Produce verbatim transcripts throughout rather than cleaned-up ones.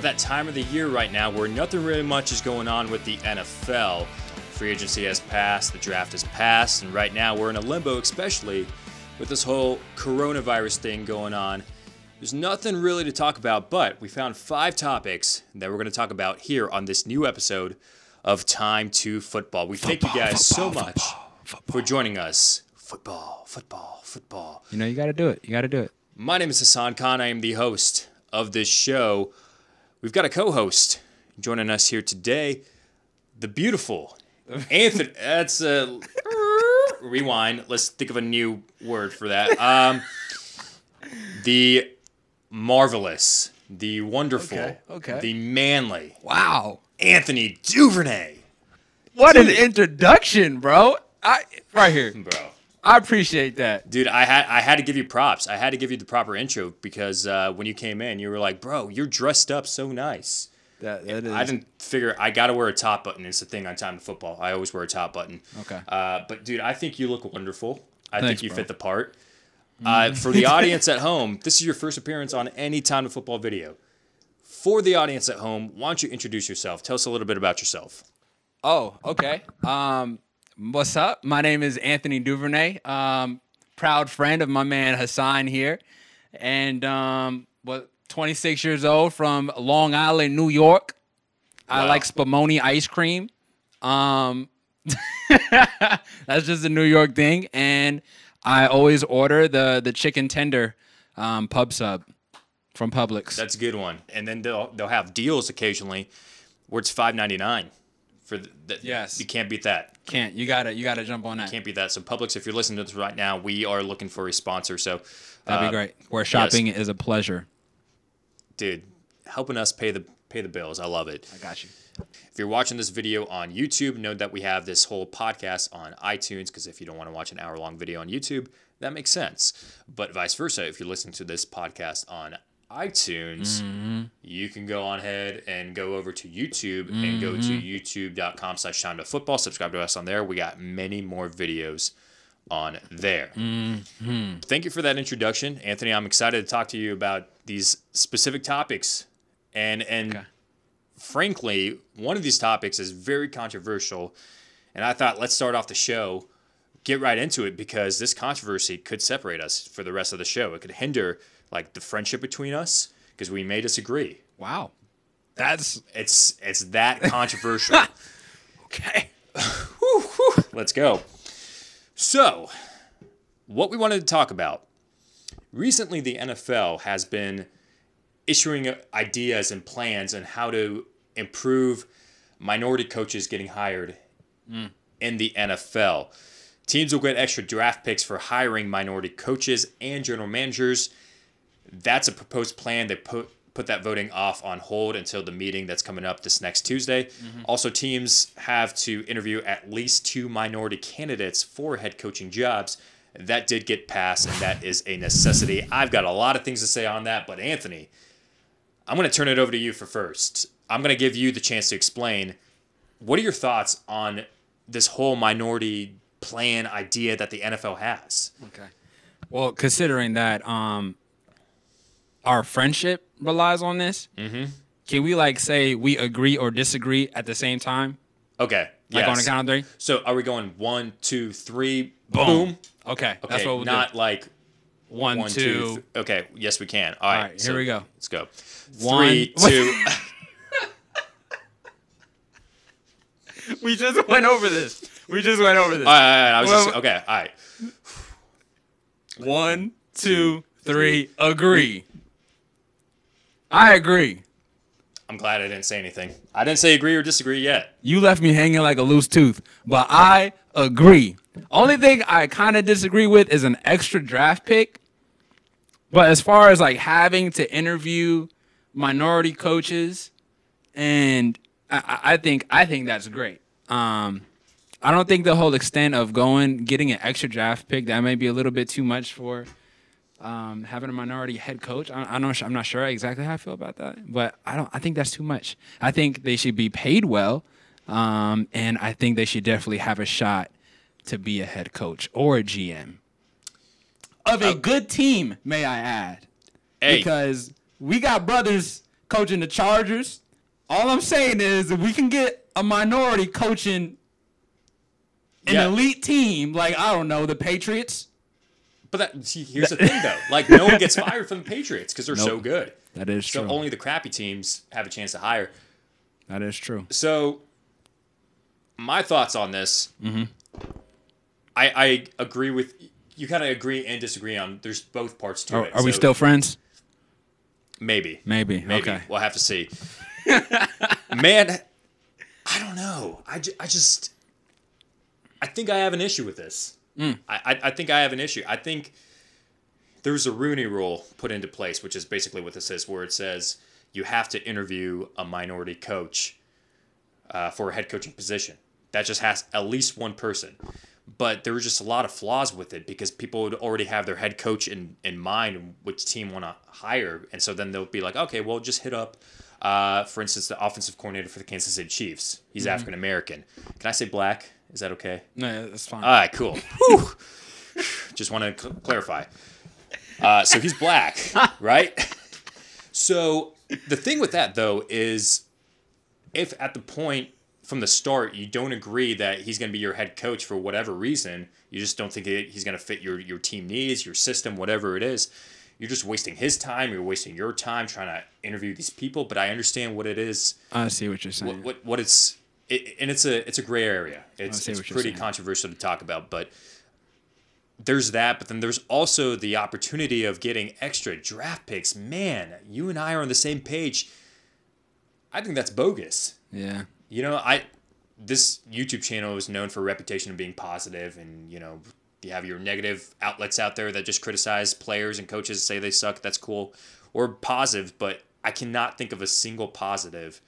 at that time of the year right now where nothing really much is going on with the N F L. Free agency has passed, the draft has passed, and right now we're in a limbo, especially with this whole coronavirus thing going on. There's nothing really to talk about, but we found five topics that we're going to talk about here on this new episode of Time to Football. We thank you guys so much for joining us. Football, football, football. You know, you got to do it. You got to do it. My name is Hassan Khan. I am the host of this show. We've got a co-host joining us here today, the beautiful Anthony. That's a rewind. Let's think of a new word for that. Um, the marvelous, the wonderful, okay, okay. the manly. Wow, Anthony Duvernay. What Dude. an introduction, bro. I right here, bro. I appreciate that, dude. I had I had to give you props. I had to give you the proper intro because uh, when you came in, you were like, "Bro, you're dressed up so nice." That, that is. I didn't figure I gotta wear a top button. It's a thing on Time to Football. I always wear a top button. Okay. Uh, but dude, I think you look wonderful. I Thanks, think you bro. fit the part. Mm. Uh, for the audience at home, this is your first appearance on any Time to Football video. For the audience at home, why don't you introduce yourself? Tell us a little bit about yourself. Oh, okay. Um. What's up? My name is Anthony Duvernay, um, proud friend of my man Hassan here, and um, what, twenty-six years old from Long Island, New York. Wow. I like Spumoni ice cream. Um, that's just a New York thing, and I always order the the chicken tender um, pub sub from Publix. That's a good one, and then they'll they'll have deals occasionally where it's five ninety-nine. For the, the, yes, you can't beat that. Can't you gotta you gotta jump on that. You can't beat that. So Publix, if you're listening to this right now, we are looking for a sponsor. So that'd uh, be great. Where shopping yes. is a pleasure, dude. Helping us pay the pay the bills. I love it. I got you. If you're watching this video on YouTube, know that we have this whole podcast on iTunes. Because if you don't want to watch an hour long video on YouTube, that makes sense. But vice versa, if you're listening to this podcast on iTunes, mm-hmm. you can go on ahead and go over to YouTube mm-hmm. and go to youtube dot com slash time to football. Subscribe to us on there. We got many more videos on there. Mm-hmm. Thank you for that introduction, Anthony. I'm excited to talk to you about these specific topics. And and okay. frankly, one of these topics is very controversial. And I thought, let's start off the show, get right into it, because this controversy could separate us for the rest of the show. It could hinder like the friendship between us, because we may disagree. Wow, that's it's it's that controversial. Okay, whew, whew. Let's go. So, what we wanted to talk about recently, the N F L has been issuing ideas and plans on how to improve minority coaches getting hired mm. in the N F L. Teams will get extra draft picks for hiring minority coaches and general managers. That's a proposed plan. They put put that voting off on hold until the meeting that's coming up this next Tuesday. Mm-hmm. Also, teams have to interview at least two minority candidates for head coaching jobs. That did get passed, and that is a necessity. I've got a lot of things to say on that, but Anthony, I'm going to turn it over to you for first. I'm going to give you the chance to explain. What are your thoughts on this whole minority plan idea that the N F L has? Okay. Well, considering that um, – our friendship relies on this. Mm-hmm. Can we like say we agree or disagree at the same time? Okay. Like yes. on a count of three? So are we going one, two, three, boom? boom. Okay. Okay. That's what we'll Not do. like one, one two. two okay. Yes, we can. All right. All right, so here we go. Let's go. One, three, two. We just went over this. We just went over this. All right. All right, I was well, just, okay. All right. One, two, three. Agree. I agree. I'm glad I didn't say anything. I didn't say agree or disagree yet. You left me hanging like a loose tooth, but I agree. Only thing I kind of disagree with is an extra draft pick. But as far as like having to interview minority coaches, and I, I think I think that's great. Um, I don't think the whole extent of going getting an extra draft pick, that may be a little bit too much for. Um, having a minority head coach, I, I don't, I'm not sure exactly how I feel about that, but I don't. I think that's too much. I think they should be paid well, um, and I think they should definitely have a shot to be a head coach or a G M of a good team, may I add, hey. because we got brothers coaching the Chargers. All I'm saying is, if we can get a minority coaching an yeah. elite team, like, I don't know, the Patriots. But that, see, here's the thing, though. Like, no one gets fired from the Patriots because they're nope. so good. That is so true. So only the crappy teams have a chance to hire. That is true. So my thoughts on this, mm-hmm. I, I agree with – you kind of agree and disagree on – there's both parts to are, it. Are so we still friends? Maybe. Maybe. Maybe. Okay. We'll have to see. Man, I don't know. I, ju- I just – I think I have an issue with this. Mm. I, I, I think I have an issue. I think there's a Rooney Rule put into place, which is basically what this is, where it says you have to interview a minority coach uh, for a head coaching position. That just has at least one person. But there were just a lot of flaws with it because people would already have their head coach in, in mind and which team want to hire. And so then they'll be like, okay, well, just hit up, uh, for instance, the offensive coordinator for the Kansas City Chiefs. He's mm-hmm. African-American. Can I say black? Is that okay? No, that's fine. All right, cool. Just want to cl- clarify. Uh, so he's black, right? So the thing with that, though, is if at the point from the start you don't agree that he's going to be your head coach for whatever reason, you just don't think it, he's going to fit your, your team needs, your system, whatever it is, you're just wasting his time. You're wasting your time trying to interview these people. But I understand what it is. I see what you're saying. What what, what it's... It, and it's a it's a gray area. It's, it's pretty controversial to talk about, but there's that. But then there's also the opportunity of getting extra draft picks. Man, you and I are on the same page. I think that's bogus. Yeah. You know, I this YouTube channel is known for a reputation of being positive, and you know, you have your negative outlets out there that just criticize players and coaches and say they suck. That's cool, or positive. But I cannot think of a single positive.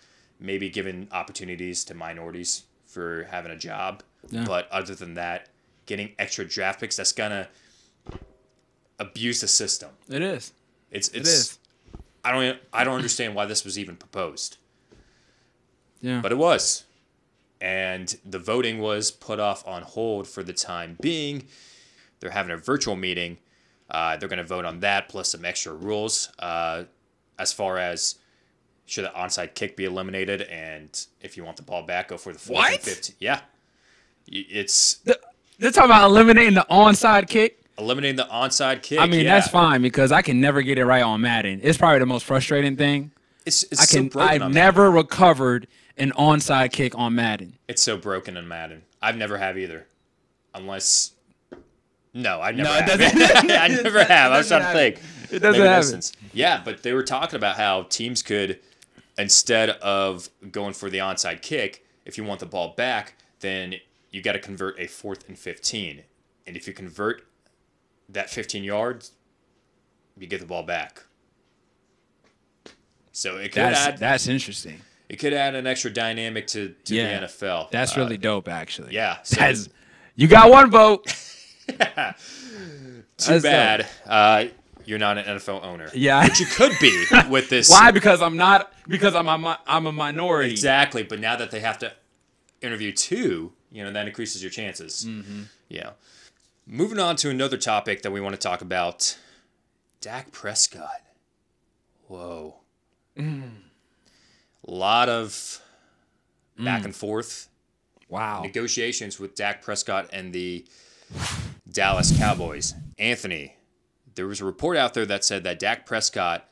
Maybe giving opportunities to minorities for having a job. Yeah. But other than that, getting extra draft picks, that's going to abuse the system. It is. It's, it's, it is. I don't, I don't understand why this was even proposed. Yeah. But it was. And the voting was put off on hold for the time being. They're having a virtual meeting. Uh, they're going to vote on that, plus some extra rules uh, as far as should the onside kick be eliminated? And if you want the ball back, go for the fourth and fifteen. Yeah. It's the, they're talking about eliminating the onside kick? Eliminating the onside kick, I mean, yeah. That's fine because I can never get it right on Madden. It's probably the most frustrating thing. It's, it's I can, so broken I've on never Madden. recovered an onside kick on Madden. It's so broken on Madden. I've never have either. Unless – no, I never no, have. It doesn't, I never have. I was trying to think. It doesn't happen. Yeah, but they were talking about how teams could – instead of going for the onside kick, if you want the ball back, then you got to convert a fourth and fifteen. And if you convert that fifteen yards, you get the ball back. So it could that's, add. That's interesting. It could add an extra dynamic to, to yeah, the N F L. That's uh, really dope, actually. Yeah. So you got one vote. Too that's bad. Uh, You're not an N F L owner. Yeah. But you could be with this. Why? Because I'm not – because I'm a, I'm a minority. Exactly. But now that they have to interview two, you know, that increases your chances. Mm-hmm. Yeah. Moving on to another topic that we want to talk about, Dak Prescott. Whoa. Mm. A lot of back mm. and forth. Wow. Negotiations with Dak Prescott and the Dallas Cowboys. Anthony. There was a report out there that said that Dak Prescott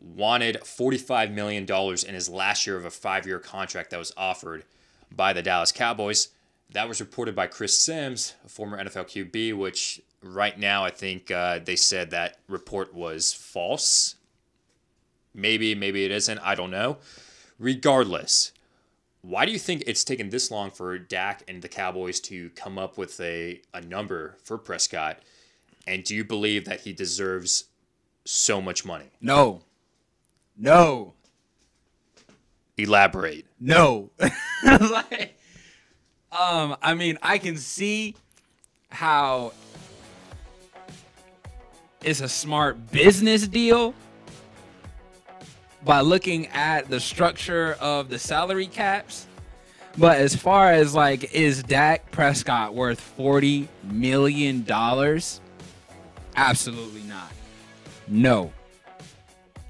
wanted forty-five million dollars in his last year of a five-year contract that was offered by the Dallas Cowboys. That was reported by Chris Simms, a former N F L Q B, which right now I think uh, they said that report was false. Maybe, maybe it isn't. I don't know. Regardless, why do you think it's taken this long for Dak and the Cowboys to come up with a, a number for Prescott? And do you believe that he deserves so much money? No. No. Elaborate. No. like, um, I mean, I can see how it's a smart business deal by looking at the structure of the salary caps. But as far as, like, is Dak Prescott worth forty million dollars? Absolutely not. No.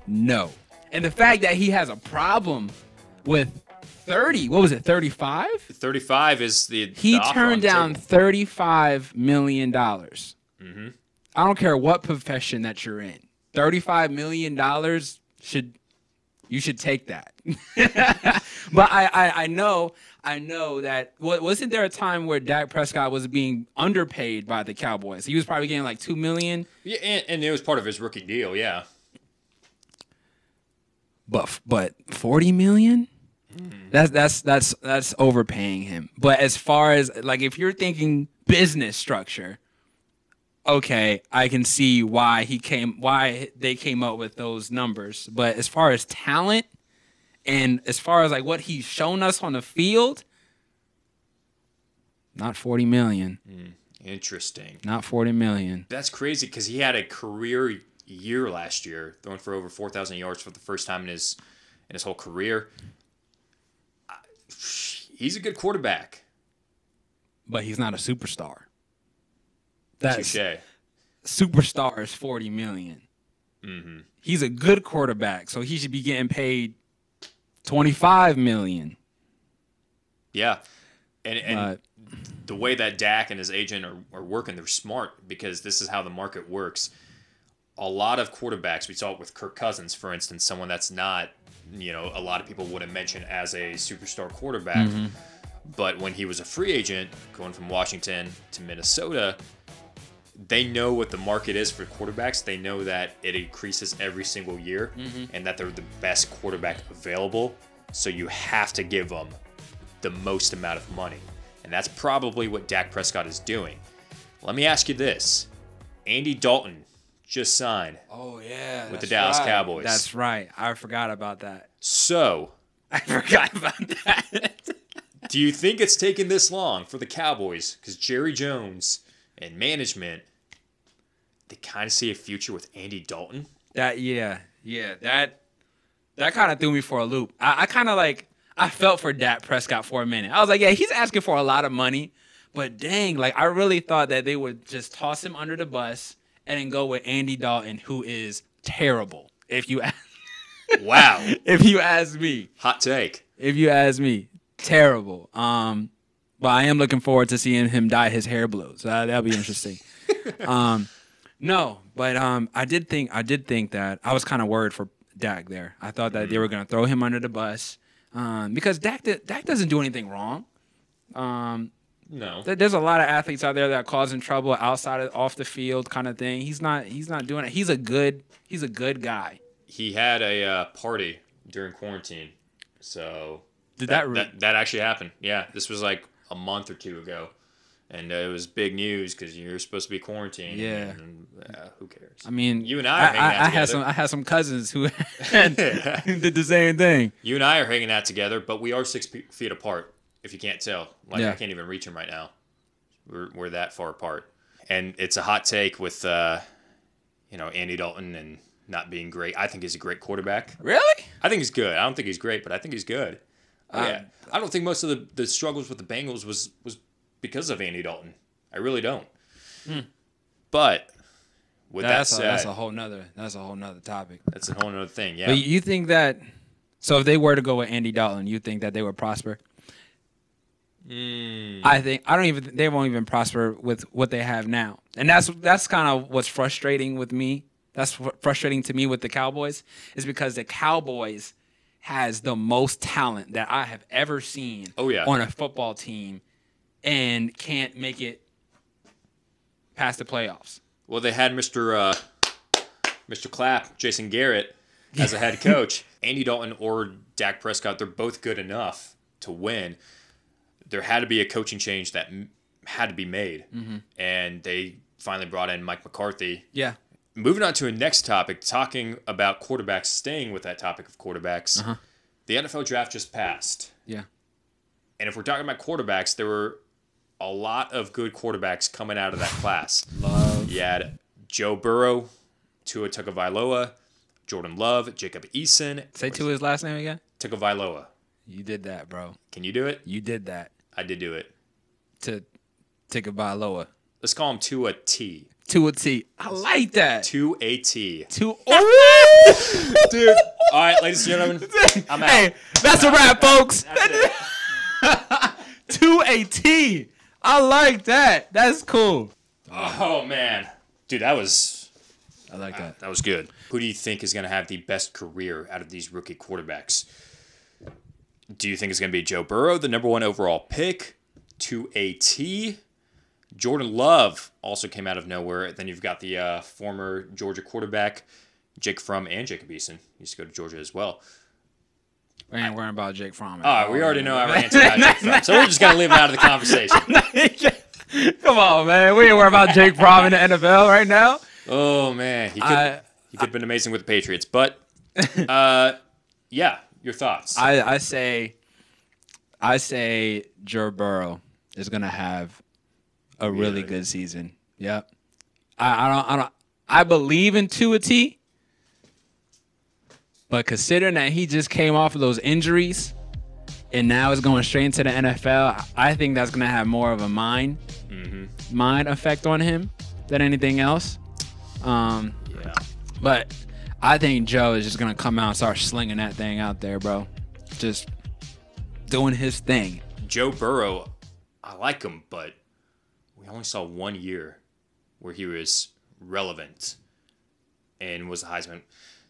No. And the fact that he has a problem with thirty, what was it, thirty-five? thirty-five is the He the turned down thirty-five million dollars. Mm-hmm. I don't care what profession that you're in. thirty-five million dollars should you should take that. But I, I, I know I know that wasn't there a time where Dak Prescott was being underpaid by the Cowboys? He was probably getting like two million. Yeah, and, and it was part of his rookie deal. Yeah. But but forty million? Mm. That's that's that's that's overpaying him. But as far as like if you're thinking business structure, okay, I can see why he came why they came up with those numbers. But as far as talent and as far as like what he's shown us on the field, not forty million. Mm. Interesting. Not forty million. That's crazy because he had a career year last year, throwing for over four thousand yards for the first time in his in his whole career. I, he's a good quarterback, but he's not a superstar. That's touché. Superstar is forty million. Mm-hmm. He's a good quarterback, so he should be getting paid twenty-five million. Yeah. And and uh, the way that Dak and his agent are, are working, they're smart because this is how the market works. A lot of quarterbacks, we saw it with Kirk Cousins, for instance, someone that's not, you know, a lot of people wouldn't mention as a superstar quarterback. Mm-hmm. But when he was a free agent, going from Washington to Minnesota, they know what the market is for quarterbacks. They know that it increases every single year, mm-hmm. and that they're the best quarterback available. So you have to give them the most amount of money. And that's probably what Dak Prescott is doing. Let me ask you this. Andy Dalton just signed. Oh yeah, with the Dallas right. Cowboys. That's right. I forgot about that. So I forgot about that. Do you think it's taken this long for the Cowboys? Because Jerry Jones and management, they kind of see a future with Andy Dalton. That yeah, yeah. That that kind of threw me for a loop. I, I kind of like I felt for Dak Prescott for a minute. I was like, yeah, he's asking for a lot of money, but dang, like I really thought that they would just toss him under the bus and then go with Andy Dalton, who is terrible. If you ask, wow, if you ask me, hot take. If you ask me, terrible. Um, but I am looking forward to seeing him dye his hair blue. So that, that'll be interesting. um, no, but um, I did think I did think that I was kind of worried for Dak there. I thought that mm-hmm. they were gonna throw him under the bus um, because Dak did, Dak doesn't do anything wrong. Um, No. There's a lot of athletes out there that are causing trouble outside of off the field kind of thing. He's not he's not doing it. He's a good he's a good guy. He had a uh, party during quarantine. So did that that, that that actually happened. Yeah, this was like a month or two ago. And uh, it was big news cuz you're supposed to be quarantined. Yeah. And, uh, who cares? I mean, you and I are hanging I, out I together. Had some I had some cousins who did the same thing. You and I are hanging out together, but we are six feet apart. If you can't tell, like yeah. I can't even reach him right now. We're we're that far apart, and it's a hot take with, uh, you know, Andy Dalton and not being great. I think he's a great quarterback. Really? I think he's good. I don't think he's great, but I think he's good. Um, yeah, I don't think most of the, the struggles with the Bengals was was because of Andy Dalton. I really don't. Hmm. But with no, that that's said, a, that's a whole nother that's a whole nother topic. That's a whole nother thing. Yeah. But you think that? So if they were to go with Andy Dalton, you think that they would prosper? Mm. I think I don't even they won't even prosper with what they have now, and that's that's kind of what's frustrating with me. That's frustrating to me with the Cowboys is because the Cowboys has the most talent that I have ever seen oh, yeah. on a football team, and can't make it past the playoffs. Well, they had Mister Uh, Mister Clapp, Jason Garrett, as a head coach. Andy Dalton or Dak Prescott, they're both good enough to win. There had to be a coaching change that m had to be made, mm-hmm. and they finally brought in Mike McCarthy. Yeah. Moving on to a next topic, talking about quarterbacks, staying with that topic of quarterbacks, uh-huh. the N F L draft just passed. Yeah. And if we're talking about quarterbacks, there were a lot of good quarterbacks coming out of that class. Love. You had Joe Burrow, Tua Tagovailoa, Jordan Love, Jacob Eason. Say Tua's last name again. Tagovailoa. You did that, bro. Can you do it? You did that. I did do it. To Tagovailoa. Let's call him Tua T. To a T. I like that. To a T. To oh, dude. All right, ladies and gentlemen, I'm out. Hey, that's I'm a wrap, folks. To a T. I like that. That's cool. Oh man, dude, that was. I like that. I, that was good. Who do you think is going to have the best career out of these rookie quarterbacks? Do you think it's going to be Joe Burrow, the number one overall pick? To a T. Jordan Love also came out of nowhere. Then you've got the uh, former Georgia quarterback, Jake Fromm, and Jacob Eason. He used to go to Georgia as well. We ain't I, worrying about Jake Fromm. All right, we already know our answer about Jake Fromm, so we're just going to leave him out of the conversation. Come on, man. We ain't worrying about Jake Fromm in the N F L right now. Oh, man. He could, I, he could I, have been amazing with the Patriots. But, uh, yeah, your thoughts. I, I say I say Joe Burrow is going to have a really good season. Yep. I, I don't I don't I believe in Tua T. But considering that he just came off of those injuries and now is going straight into the N F L, I think that's gonna have more of a mind mm-hmm. mind effect on him than anything else. Um yeah. But I think Joe is just gonna come out and start slinging that thing out there, bro. Just doing his thing. Joe Burrow, I like him, but I only saw one year where he was relevant and was a Heisman.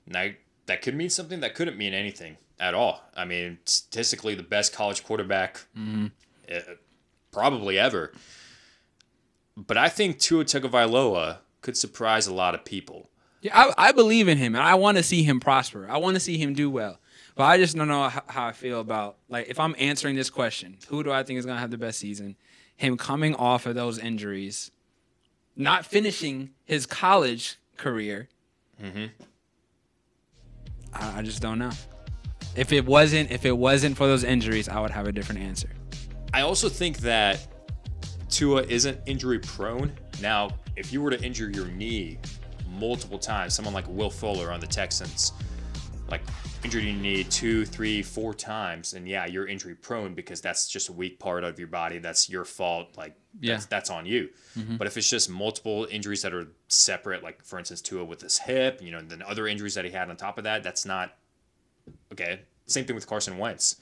Now, that could mean something. That couldn't mean anything at all. I mean, statistically, the best college quarterback mm-hmm. uh, probably ever. But I think Tua Tagovailoa could surprise a lot of people. Yeah, I, I believe in him, and I want to see him prosper. I want to see him do well. But I just don't know how, how I feel about, like, if I'm answering this question, who do I think is going to have the best season? Him coming off of those injuries, not finishing his college career. Mm-hmm. I, I just don't know. If it wasn't, if it wasn't for those injuries, I would have a different answer. I also think that Tua isn't injury prone. Now, if you were to injure your knee multiple times, someone like Will Fuller on the Texans, like injured your knee two, three, four times, and yeah, you're injury prone because that's just a weak part of your body. That's your fault. Like, yeah. that's, that's on you. Mm-hmm. But if it's just multiple injuries that are separate, like for instance, Tua with his hip, you know, and then other injuries that he had on top of that, that's not okay. Same thing with Carson Wentz.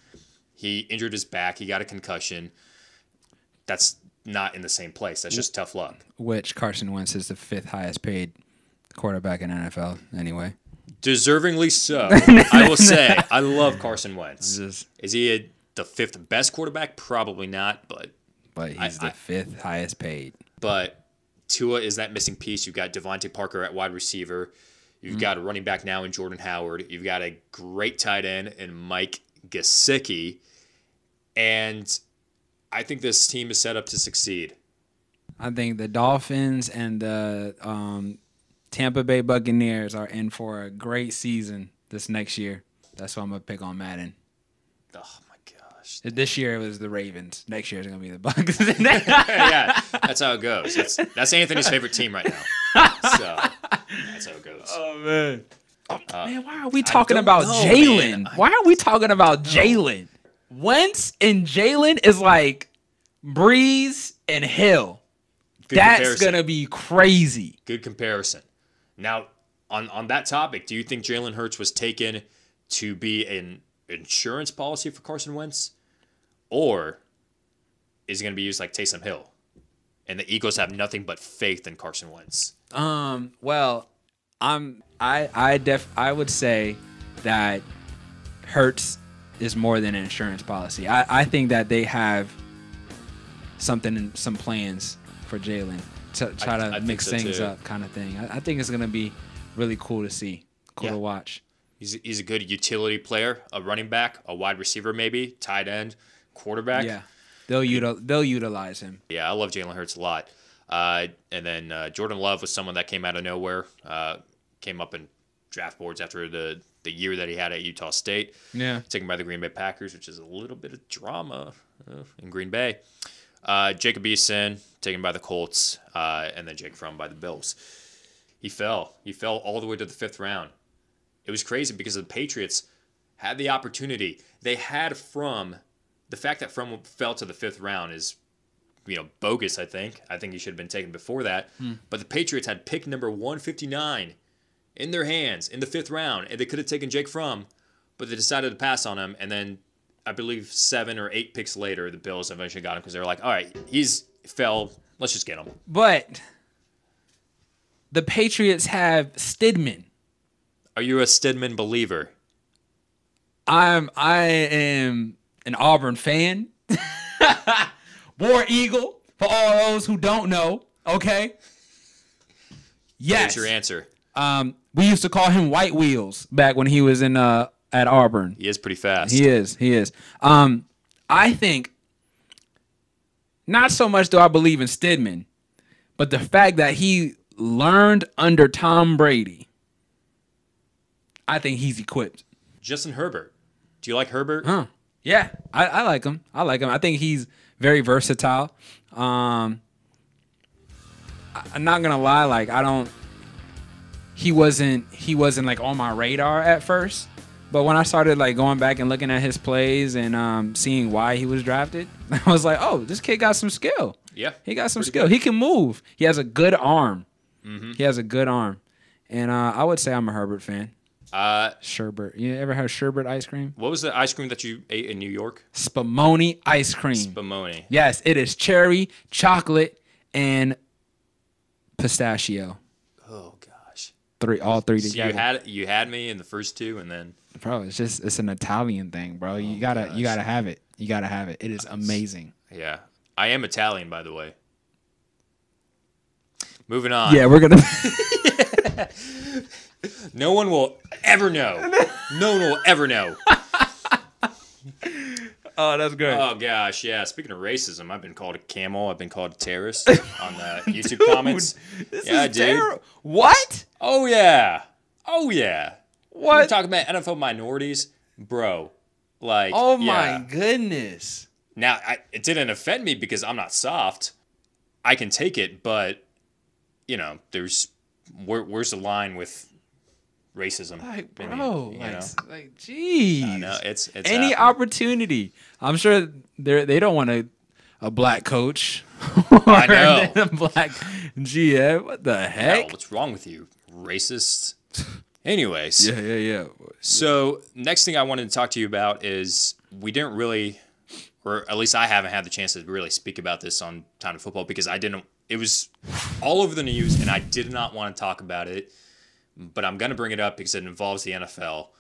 He injured his back. He got a concussion. That's not in the same place. That's just tough luck. Which Carson Wentz is the fifth highest paid quarterback in N F L anyway. Deservingly so. I will say, I love Carson Wentz. Just, Is he a, the fifth best quarterback? Probably not, but... But he's I, the fifth I, highest paid. But Tua is that missing piece. You've got Devontae Parker at wide receiver. You've mm-hmm. got a running back now in Jordan Howard. You've got a great tight end in Mike Gesicki. And I think this team is set up to succeed. I think the Dolphins and the... Um, Tampa Bay Buccaneers are in for a great season this next year. That's why I'm going to pick on Madden. Oh, my gosh. This year it was the Ravens. Next year it's going to be the Bucs. Yeah, that's how it goes. That's, that's Anthony's favorite team right now. So that's how it goes. Oh, man. Oh, uh, man, why are we talking about Jalen? Why are we talking about Jalen? Wentz and Jalen is like Breeze and Hill. Good that's comparison. Gonna be crazy. Good comparison. Now, on, on that topic, do you think Jalen Hurts was taken to be an insurance policy for Carson Wentz? Or is it going to be used like Taysom Hill? And the Eagles have nothing but faith in Carson Wentz. Um, well, I'm, I, I, def, I would say that Hurts is more than an insurance policy. I, I think that they have something, some plans for Jalen to try to I, I mix so things too. up kind of thing. I, I think it's going to be really cool to see, cool yeah. to watch. He's a, he's a good utility player, a running back, a wide receiver maybe, tight end, quarterback. Yeah, they'll, util they'll utilize him. Yeah, I love Jalen Hurts a lot. Uh, and then uh, Jordan Love was someone that came out of nowhere, uh, came up in draft boards after the, the year that he had at Utah State. Yeah. Taken by the Green Bay Packers, which is a little bit of drama uh, in Green Bay. Uh, Jacob Eason, taken by the Colts, uh, and then Jake Fromm by the Bills. He fell. He fell all the way to the fifth round. It was crazy because the Patriots had the opportunity. They had Fromm. The fact that Fromm fell to the fifth round is you know, bogus, I think. I think he should have been taken before that. Hmm. But the Patriots had pick number one fifty-nine in their hands in the fifth round, and they could have taken Jake Fromm, but they decided to pass on him. And then I believe seven or eight picks later, the Bills eventually got him because they were like, all right, he's fell. Let's just get him. But the Patriots have Stidham. Are you a Stidham believer? I'm, I am an Auburn fan. War Eagle, for all those who don't know, okay? Yes. That's your answer. Um, we used to call him White Wheels back when he was in uh, at Auburn. He is pretty fast. He is. He is. Um, I think not so much do I believe in Stidham, but the fact that he learned under Tom Brady, I think he's equipped. Justin Herbert. Do you like Herbert? Huh. Yeah, I, I like him. I like him. I think he's very versatile. Um, I, I'm not gonna lie, like I don't. He wasn't. He wasn't like on my radar at first, but when I started like going back and looking at his plays and um, seeing why he was drafted, I was like, oh, this kid got some skill. Yeah, he got some skill. Good. He can move. He has a good arm. Mm-hmm. He has a good arm, and uh, I would say I'm a Herbert fan. Uh, sherbet. You ever had sherbet ice cream? What was the ice cream that you ate in New York? Spumoni ice cream. Spumoni. Yes, it is cherry, chocolate, and pistachio. Oh gosh. Three, all three together. So you had you had me in the first two, and then bro, it's just it's an Italian thing, bro. You oh gotta gosh. you gotta have it. You gotta have it. It is amazing. Yeah, I am Italian, by the way. Moving on. Yeah, we're gonna. yeah. No one will ever know. No one will ever know. Oh, that's good. Oh, gosh, yeah. Speaking of racism, I've been called a camel. I've been called a terrorist on the YouTube dude, comments. This yeah, is terrible. What? Oh, yeah. Oh, yeah. What? We're talking about N F L minorities. Bro, like, oh, yeah. my goodness. Now, I, it didn't offend me because I'm not soft. I can take it, but, you know, there's, where, where's the line with racism? Like, bro, I mean, like, like, geez. Uh, no, it's, it's any happening. Opportunity. I'm sure they they don't want a a black coach. I know. A black G M. What the heck? Hell, what's wrong with you, racist? Anyways. Yeah, yeah, yeah. So next thing I wanted to talk to you about is we didn't really, or at least I haven't had the chance to really speak about this on Time to Football because I didn't. It was all over the news, and I did not want to talk about it. But I'm going to bring it up because it involves the N F L,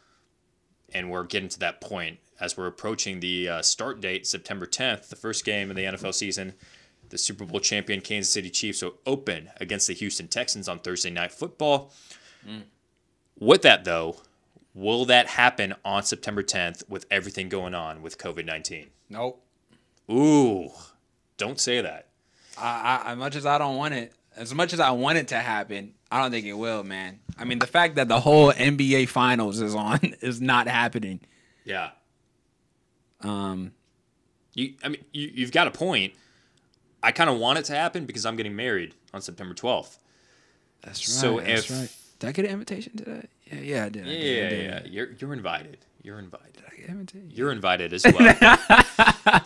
and we're getting to that point as we're approaching the uh, start date, September tenth, the first game of the N F L season. The Super Bowl champion Kansas City Chiefs will open against the Houston Texans on Thursday Night Football. Mm. With that, though, will that happen on September tenth with everything going on with COVID nineteen? Nope. Ooh, don't say that. I, I, as much as I don't want it, as much as I want it to happen, I don't think it will, man. I mean, the fact that the whole N B A Finals is on is not happening. Yeah. Um, you, I mean, you, you've got a point. I kind of want it to happen because I'm getting married on September twelfth. That's right. So that's if right. Did I get an invitation to that? Yeah, yeah, I did. I yeah, did, I did. yeah. You're you're invited. You're invited. Did I get invitation? You're invited as well. but,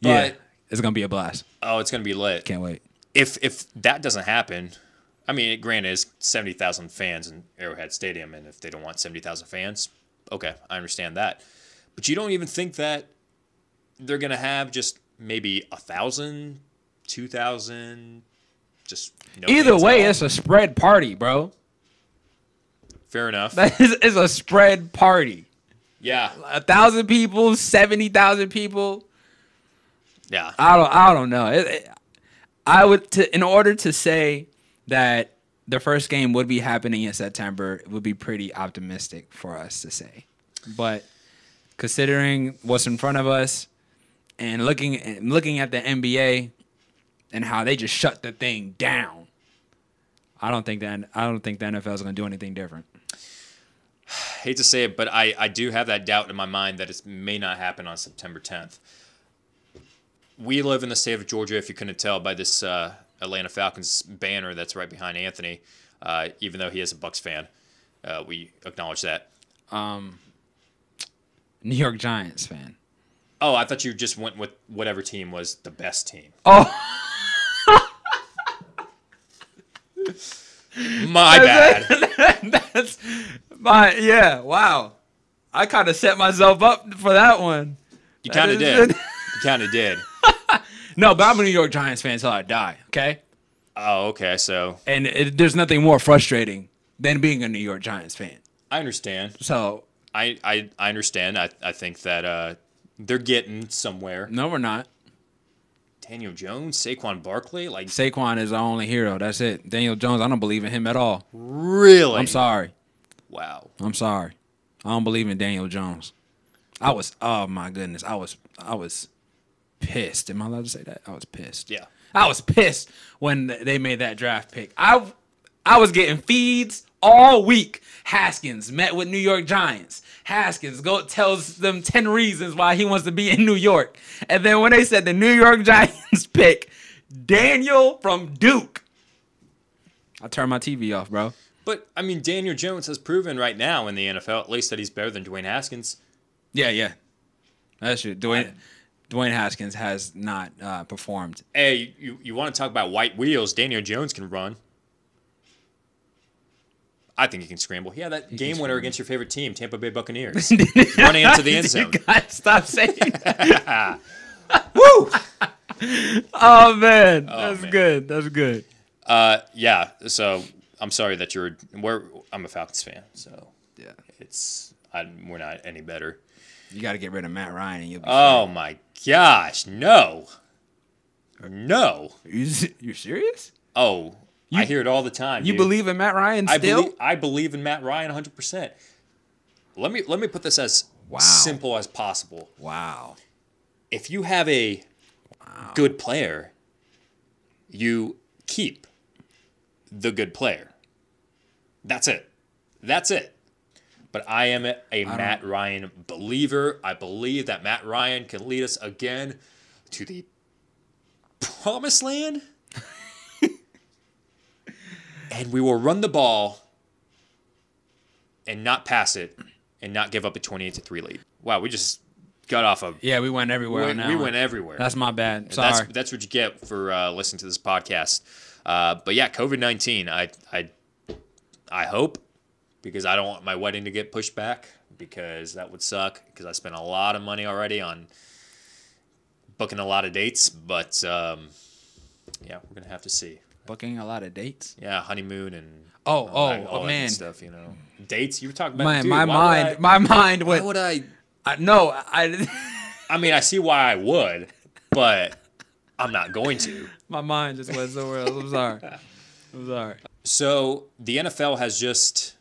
yeah. It's gonna be a blast. Oh, it's gonna be lit. Can't wait. If if that doesn't happen, I mean, granted, it's seventy thousand fans in Arrowhead Stadium, and if they don't want seventy thousand fans, okay, I understand that. But you don't even think that they're gonna have just maybe a thousand, two thousand, just no either way. It's a spread party, bro. Fair enough. That is, it's a spread party. Yeah, a thousand people, seventy thousand people. Yeah, I don't. I don't know. It, it, I would, to, in order to say that the first game would be happening in September, it would be pretty optimistic for us to say. But considering what's in front of us, and looking and looking at the N B A and how they just shut the thing down, I don't think that I don't think the N F L is going to do anything different. I hate to say it, but I I do have that doubt in my mind that it may not happen on September tenth. We live in the state of Georgia, if you couldn't tell by this uh, Atlanta Falcons banner that's right behind Anthony, uh, even though he is a Bucks fan. Uh, we acknowledge that. Um, New York Giants fan. Oh, I thought you just went with whatever team was the best team. Oh. My bad. That's my, yeah, wow. I kind of set myself up for that one. You kind of did. You kind of did. No, but I'm a New York Giants fan until I die, okay? Oh, okay, so. And it, there's nothing more frustrating than being a New York Giants fan. I understand. So. I, I, I understand. I, I think that uh, they're getting somewhere. No, we're not. Daniel Jones, Saquon Barkley, like Saquon is our only hero. That's it. Daniel Jones, I don't believe in him at all. Really? I'm sorry. Wow. I'm sorry. I don't believe in Daniel Jones. I was oh my goodness. I was I was pissed. Am I allowed to say that? I was pissed. Yeah. I was pissed when they made that draft pick. I I was getting feeds all week. Haskins met with New York Giants. Haskins go tells them ten reasons why he wants to be in New York. And then when they said the New York Giants pick Daniel from Duke, I turned my T V off, bro. But, I mean, Daniel Jones has proven right now in the N F L, at least, that he's better than Dwayne Haskins. Yeah, yeah. That's true. Dwayne, Dwayne Haskins has not uh, performed. Hey, you, you want to talk about white wheels. Daniel Jones can run. I think he can scramble. Yeah, that he game winner against your favorite team, Tampa Bay Buccaneers, running into the end zone. You gotta stop saying that. Woo! Oh man, oh, that's man. good. That's good. Uh, yeah. So I'm sorry that you're. We're, I'm a Falcons fan, so yeah, it's I, we're not any better. You got to get rid of Matt Ryan, and you'll. Be oh scared. my gosh, no, no. Are you, you're serious? Oh. You, I hear it all the time. You dude. believe in Matt Ryan still? I believe, I believe in Matt Ryan one hundred percent. Let me let me put this as wow. simple as possible. Wow. If you have a wow. good player, you keep the good player. That's it. That's it. But I am a I Matt don't... Ryan believer. I believe that Matt Ryan can lead us again to the promised land. And we will run the ball and not pass it and not give up a twenty-eight to three lead. Wow, we just got off of. Yeah, we went everywhere. We, now. we went everywhere. That's my bad. Sorry. That's, that's what you get for uh, listening to this podcast. Uh, but yeah, COVID nineteen, I, I, I hope, because I don't want my wedding to get pushed back, because that would suck, because I spent a lot of money already on booking a lot of dates. But um, yeah, we're going to have to see. Booking a lot of dates. Yeah, honeymoon and oh, oh, all oh, that man, stuff. You know, dates. You were talking about man, dude, my mind. I, my mind went. Why would I? I no, I. I mean, I see why I would, but I'm not going to. My mind just went somewhere else. I'm sorry. I'm sorry. So the N F L has just,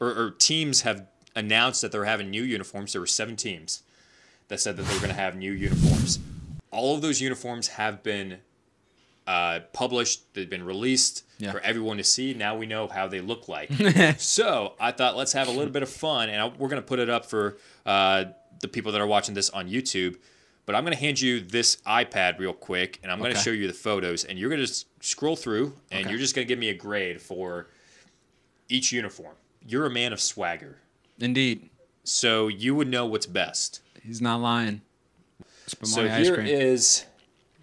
or, or teams have announced that they're having new uniforms. There were seven teams that said that they were going to have new uniforms. All of those uniforms have been. Uh, published, they've been released yeah. for everyone to see. Now we know how they look like. So I thought let's have a little bit of fun, and I, we're going to put it up for uh, the people that are watching this on YouTube. But I'm going to hand you this iPad real quick, and I'm okay. going to show you the photos, and you're going to scroll through, and okay. you're just going to give me a grade for each uniform. You're a man of swagger. Indeed. So you would know what's best. He's not lying. So here cream. is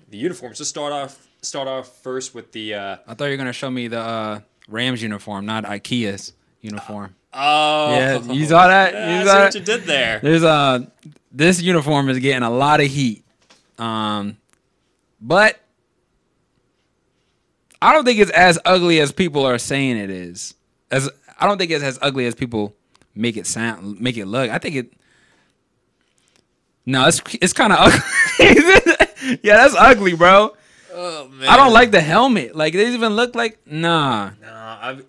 the uniforms. Let's start off. Start off first with the. Uh, I thought you were gonna show me the uh, Rams uniform, not IKEA's uniform. Uh, oh, yeah, you saw that. Yeah, you saw I that? See what you did there. There's a. Uh, this uniform is getting a lot of heat, um, but I don't think it's as ugly as people are saying it is. As I don't think it's as ugly as people make it sound, make it look. I think it. No, it's it's kind of ugly. Yeah, that's ugly, bro. Oh, man. I don't like the helmet. Like they even look like nah. Nah. I've,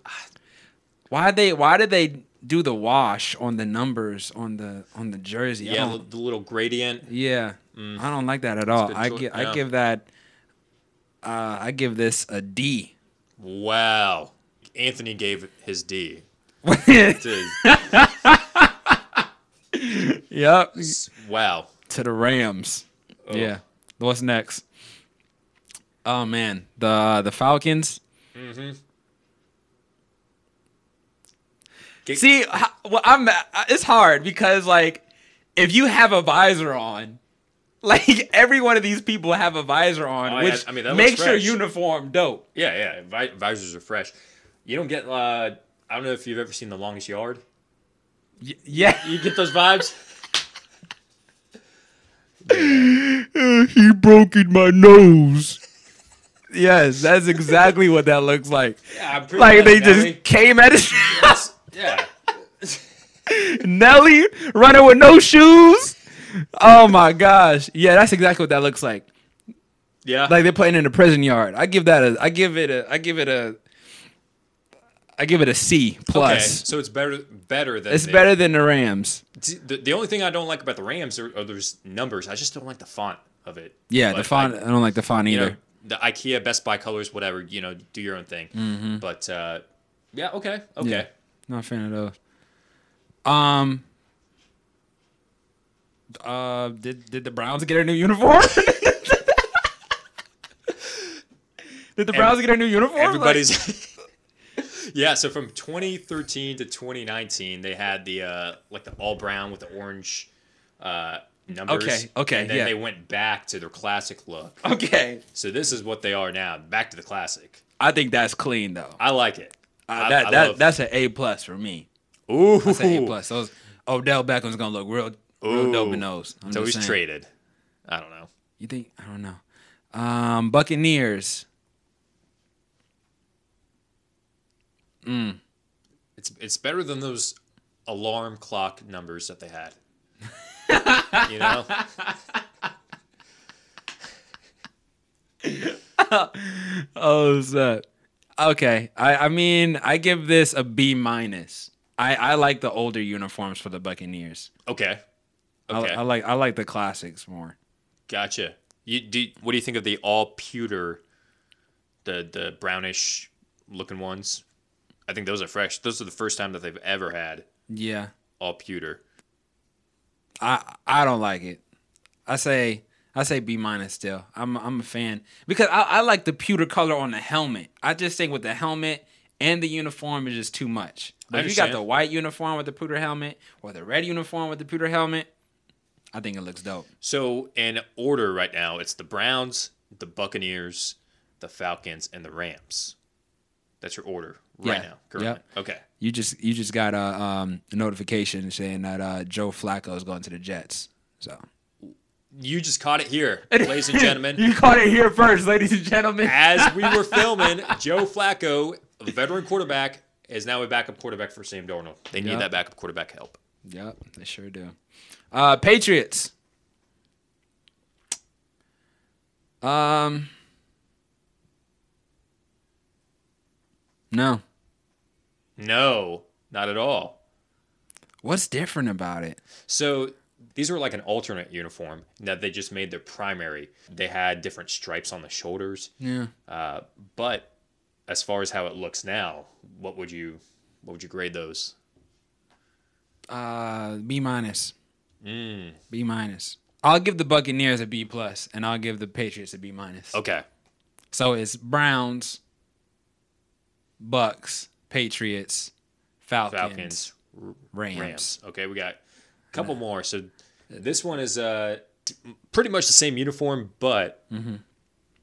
why they? Why did they do the wash on the numbers on the on the jersey? Yeah, the little gradient. Yeah, mm. I don't like that at all. I give yeah. I give that. Uh, I give this a D. Wow, Anthony gave his D. Yep. Wow. To the Rams. Oh. Yeah. What's next? Oh man, the the Falcons. Mm-hmm. Get See, well, I'm. It's hard because like, if you have a visor on, Like, every one of these people have a visor on, oh, which yeah. I mean, that makes your uniform dope. Yeah, yeah. Vi- visors are fresh. You don't get, uh, I don't know if you've ever seen The Longest Yard. Y- yeah. You get those vibes? Yeah. He broke in my nose. Yes, that's exactly what that looks like. Yeah, I'm pretty like, they Nelly. just came at us. Yes. Yeah. Nelly running with no shoes. Oh my gosh. Yeah, that's exactly what that looks like. Yeah. Like they're playing in a prison yard. I give that a I give it a I give it a I give it a C plus. Okay, so it's better better than It's the, better than the Rams. The, the only thing I don't like about the Rams are, are those numbers. I just don't like the font of it. Yeah, but the font I, I don't like the font either. You know, the IKEA, Best Buy colors, whatever, you know, do your own thing. Mm-hmm. But uh, yeah, okay. Okay. Yeah, not a fan of those. Um Uh, did did the Browns get a new uniform? Did the Browns and get a new uniform? Everybody's like... yeah. So from twenty thirteen to twenty nineteen, they had the uh, like the all brown with the orange uh, numbers. Okay. Okay. And then yeah. they went back to their classic look. Okay. So this is what they are now. Back to the classic. I think that's clean though. I like it. Uh, that I, I that love... that's an A plus for me. Ooh, that's an A plus. Those Odell Beckham's gonna look real. Ooh, dope in those. I'm so he's saying. traded. I don't know. You think? I don't know. Um, Buccaneers. Mm. It's it's better than those alarm clock numbers that they had. You know. Oh, that okay? I I mean I give this a B minus. I I like the older uniforms for the Buccaneers. Okay. Okay. I, I like I like the classics more. Gotcha. You do. What do you think of the all pewter, the the brownish looking ones? I think those are fresh. Those are the first time that they've ever had. Yeah. All pewter. I I don't like it. I say I say B minus still. I'm I'm a fan because I, I like the pewter color on the helmet. I just think with the helmet and the uniform is just too much. But if you got the white uniform with the pewter helmet or the red uniform with the pewter helmet, I think it looks dope. So in order right now, it's the Browns, the Buccaneers, the Falcons, and the Rams. That's your order right yeah. now. Correct. Yep. Okay. You just you just got a, um, a notification saying that uh, Joe Flacco is going to the Jets. So you just caught it here, ladies and gentlemen. You caught it here first, ladies and gentlemen. As we were filming, Joe Flacco, the veteran quarterback, is now a backup quarterback for Sam Darnold. They need yep. that backup quarterback help. Yep, they sure do. Uh, Patriots. Um, no. No, not at all. What's different about it? So these were like an alternate uniform that they just made their primary. They had different stripes on the shoulders. Yeah. Uh, but as far as how it looks now, what would you what would you grade those? Uh, B minus. Mm. B minus. I'll give the Buccaneers a B plus, and I'll give the Patriots a B minus. Okay. So it's Browns, Bucks, Patriots, Falcons, Falcons Rams. Rams. Okay, we got a couple uh, more. So this one is uh pretty much the same uniform, but mm-hmm.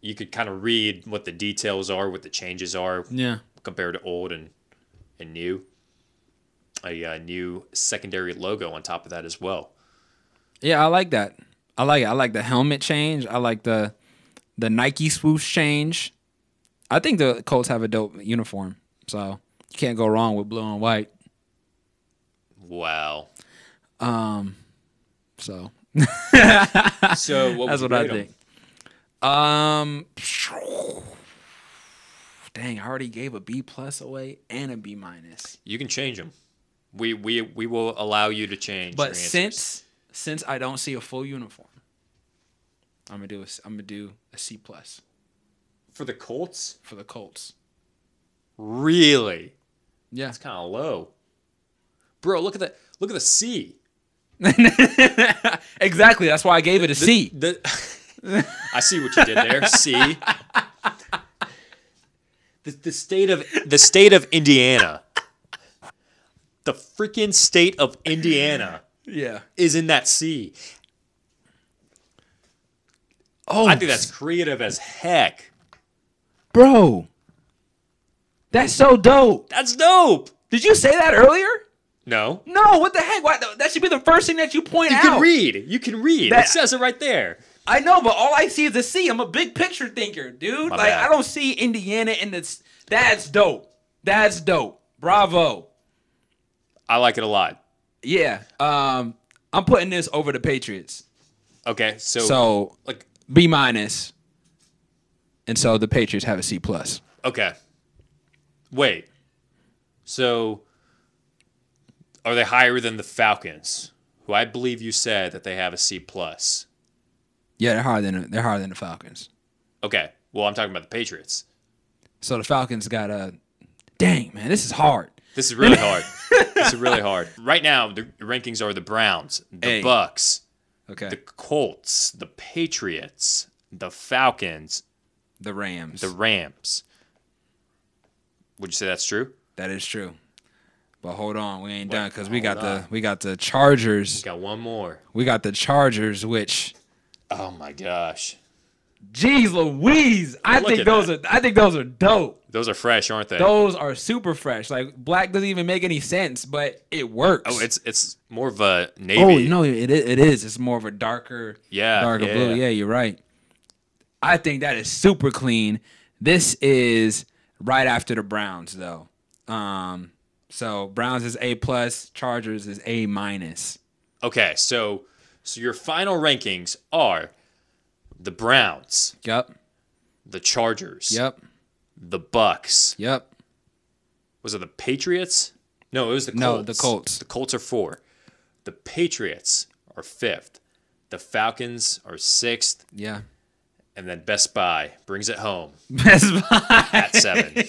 you could kind of read what the details are, what the changes are, yeah, compared to old and and new. A uh, new secondary logo on top of that as well. Yeah, I like that. I like it. I like the helmet change. I like the the Nike swoosh change. I think the Colts have a dope uniform, so you can't go wrong with blue and white. Wow. Um. So. so what that's what I think. Them? Um. Dang, I already gave a B plus away and a B minus. You can change them. We we we will allow you to change. But since. Since I don't see a full uniform, I'm gonna do a, I'm gonna do a C plus. For the Colts? For the Colts. Really? Yeah. It's kind of low. Bro, look at the look at the C. Exactly. That's why I gave it a the, C. The, I see what you did there. C. The the state of the state of Indiana. The freaking state of Indiana. Yeah, is in that C. Oh, I think that's creative as heck. Bro, that's so dope. That's dope. Did you say that earlier? No. No, what the heck? Why, that should be the first thing that you point out. You can read. You can read. That, it says it right there. I know, but all I see is a C. I'm a big picture thinker, dude. My like bad. I don't see Indiana in this. That's dope. That's dope. Bravo. I like it a lot. Yeah. Um, I'm putting this over the Patriots. Okay. So, so like B minus. And so the Patriots have a C plus. Okay. Wait. So are they higher than the Falcons, who I believe you said that they have a C plus? Yeah, they're higher than they're higher than the Falcons. Okay. Well, I'm talking about the Patriots. So the Falcons got a dang man. This is hard. This is really hard. This is really hard. Right now, the rankings are the Browns, the hey. Bucks, okay, the Colts, the Patriots, the Falcons, the Rams, the Rams. Would you say that's true? That is true. But hold on, we ain't Wait, done because we got on. the we got the Chargers. We got one more. We got the Chargers, which. Oh my gosh. Jeez Louise. I Look think those that. are I think those are dope. Those are fresh, aren't they? Those are super fresh. Like black doesn't even make any sense, but it works. Oh, it's it's more of a navy. Oh, no, it it is. It's more of a darker yeah, darker yeah, blue. Yeah. yeah, you're right. I think that is super clean. This is right after the Browns though. Um so Browns is A plus, Chargers is A minus. Okay, so So your final rankings are the Browns. Yep. The Chargers. Yep. The Bucks. Yep. Was it the Patriots? No, it was the Colts. No, the Colts. The Colts are four. The Patriots are fifth. The Falcons are sixth. Yeah. And then Best Buy brings it home. Best Buy. At seven.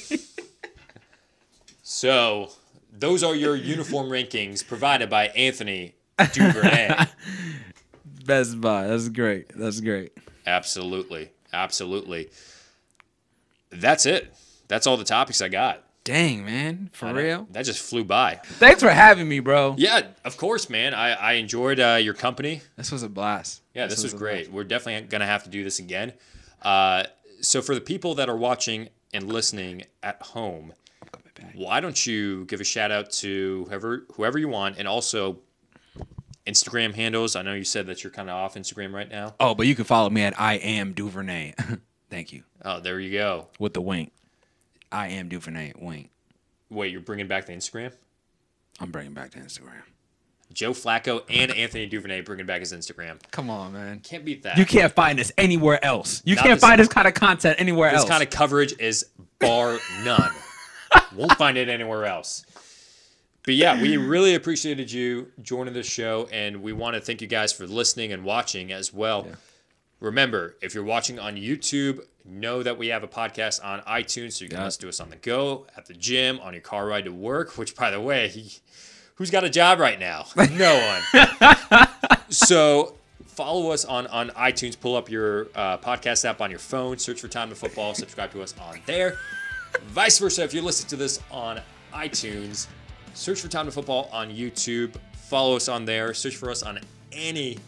So those are your uniform rankings provided by Anthony Duvernay. Best Buy. That's great. That's great. Absolutely. Absolutely. That's it. That's all the topics I got. Dang, man. For real? That just flew by. Thanks for having me, bro. Yeah, of course, man. I, I enjoyed uh, your company. This was a blast. Yeah, this, this was, was great. Blast. We're definitely going to have to do this again. Uh, so for the people that are watching and listening at home, why don't you give a shout out to whoever, whoever you want, and also Instagram handles. I know you said that you're kind of off Instagram right now. Oh, but you can follow me at I am Duvernay. Thank you. Oh, there you go. With the wink. I am Duvernay. Wink. Wait, you're bringing back the Instagram? I'm bringing back the Instagram. Joe Flacco and Anthony Duvernay bringing back his Instagram. Come on, man. Can't beat that. You can't find us anywhere else. You Not can't this, find this kind of content anywhere this else. This kind of coverage is bar none. Won't find it anywhere else. But yeah, we really appreciated you joining this show, and we want to thank you guys for listening and watching as well. Yeah. Remember, if you're watching on YouTube, know that we have a podcast on iTunes, so you can yeah. listen to us on the go, at the gym, on your car ride to work, which, by the way, he, who's got a job right now? No one. So follow us on, on iTunes. Pull up your uh, podcast app on your phone. Search for Time to Football. Subscribe to us on there. Vice versa, if you're listening to this on iTunes, search for Time to Football on YouTube. Follow us on there. Search for us on any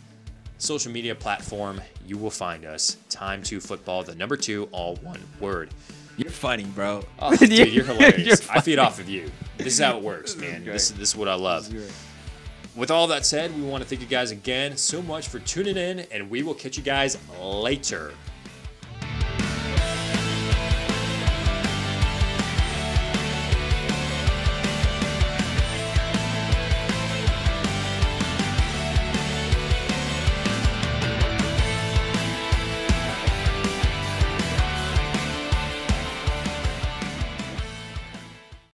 social media platform. You will find us. Time to Football, the number two, all one word. You're funny, bro. Oh, dude, you're hilarious. You're I feed off of you. This is how it works, man. This, this is what I love. With all that said, we want to thank you guys again so much for tuning in, and we will catch you guys later.